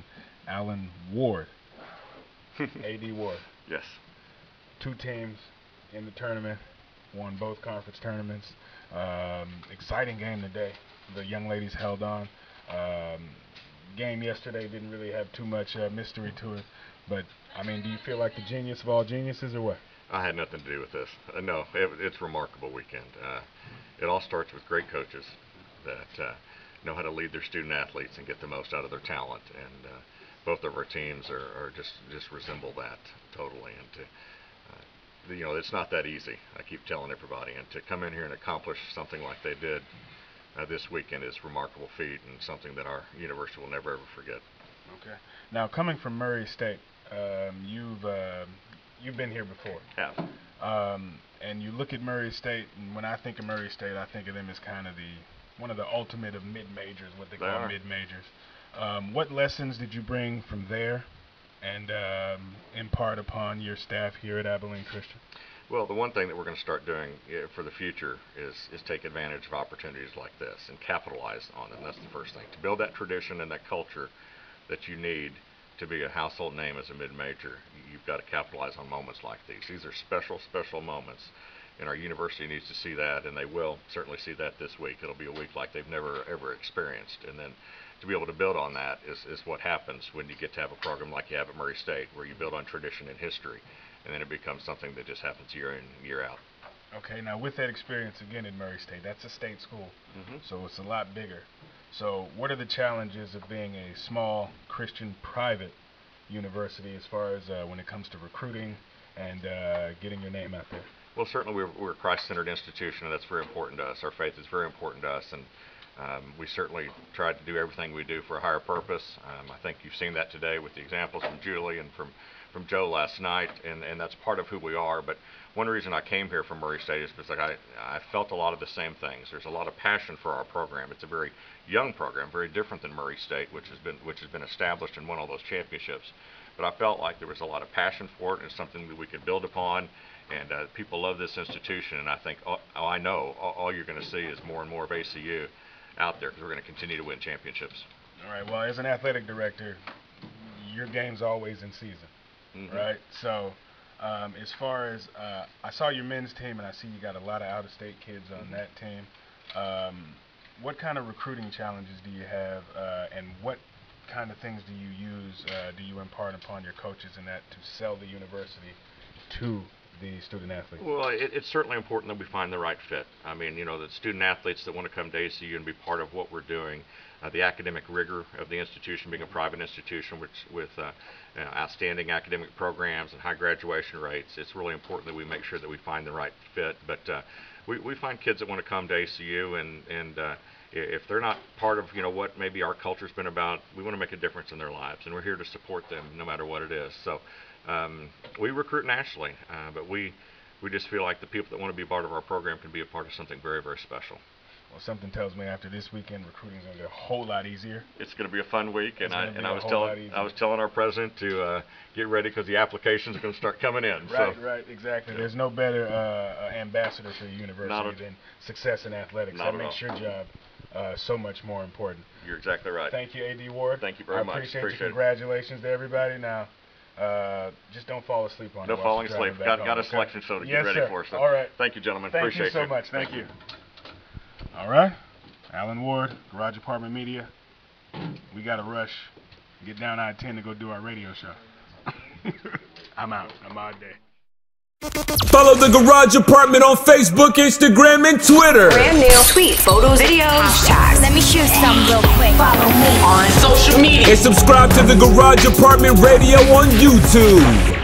mention, Allen Ward. A.D. Ward. Yes. Two teams in the tournament, won both conference tournaments. Exciting game today. The young ladies held on. Game yesterday didn't really have too much mystery to it. But, I mean, do you feel like the genius of all geniuses or what? I had nothing to do with this. No, it's a remarkable weekend. It all starts with great coaches that know how to lead their student athletes and get the most out of their talent. And both of our teams are just resemble that totally. And to, you know, it's not that easy. I keep telling everybody. And to come in here and accomplish something like they did this weekend is a remarkable feat and something that our university will never ever forget. Okay. Now, coming from Murray State, you've been here before. Yeah. And you look at Murray State, and when I think of Murray State, I think of them as kind of one of the ultimate of mid-majors, what they call mid-majors. What lessons did you bring from there and impart upon your staff here at Abilene Christian? Well, the one thing that we're going to start doing for the future is take advantage of opportunities like this and capitalize on them. That's the first thing. To build that tradition and that culture that you need to be a household name as a mid-major, you've got to capitalize on moments like these. These are special, special moments, and our university needs to see that, and they will certainly see that this week. It'll be a week like they've never, ever experienced, and then to be able to build on that is what happens when you get to have a program like you have at Murray State, where you build on tradition and history, and then it becomes something that just happens year in, year out. Okay, now with that experience again at Murray State, that's a state school, so it's a lot bigger. So what are the challenges of being a small Christian private university as far as when it comes to recruiting and getting your name out there? Well, certainly we're a Christ-centered institution, and that's very important to us. Our faith is very important to us, and we certainly try to do everything we do for a higher purpose. I think you've seen that today with the examples from Julie and from Joe last night, and that's part of who we are. But one reason I came here from Murray State is because I felt a lot of the same things. There's a lot of passion for our program. It's a very young program, very different than Murray State, which has been established and won all those championships. But I felt like there was a lot of passion for it, and something that we could build upon. And people love this institution, and I think, I know all you're going to see is more and more of ACU out there, because we're going to continue to win championships. All right. Well, as an athletic director, your game's always in season. Right? So as far as I saw your men's team, and I see you got a lot of out-of-state kids on that team. What kind of recruiting challenges do you have, and what kind of things do you use, do you impart upon your coaches in that to sell the university to the student athletes? Well, it's certainly important that we find the right fit. I mean, you know, the student athletes that want to come to ACU and be part of what we're doing, the academic rigor of the institution, being a private institution with outstanding academic programs and high graduation rates, it's really important that we make sure that we find the right fit. But we find kids that want to come to ACU, and if they're not part of, you know, what maybe our culture's been about, we want to make a difference in their lives, and we're here to support them no matter what it is. So we recruit nationally, but we just feel like the people that want to be part of our program can be a part of something very, very special. Well, something tells me after this weekend, recruiting's going to be a whole lot easier. It's going to be a fun week, and I was telling our president to get ready, because the applications are going to start coming in. Right, so. Right, exactly. Yeah. There's no better ambassador for the university than success in athletics. That makes your job so much more important. You're exactly right. Thank you, A.D. Ward. Thank you very much. I appreciate you. Congratulations to everybody. Now, just don't fall asleep on it. No falling asleep. Got a selection show to get ready for. So. All right. Thank you, gentlemen. Appreciate you so much. Thank you. All right. Allen Ward, Garage Apartment Media. We got to rush. Get down I-10 to go do our radio show. I'm out. I'm all day. Follow the Garage Apartment on Facebook, Instagram, and Twitter. Brand new tweets, photos, videos, hashtags. Let me shoot some real quick. Follow me on social media. And subscribe to the Garage Apartment Radio on YouTube.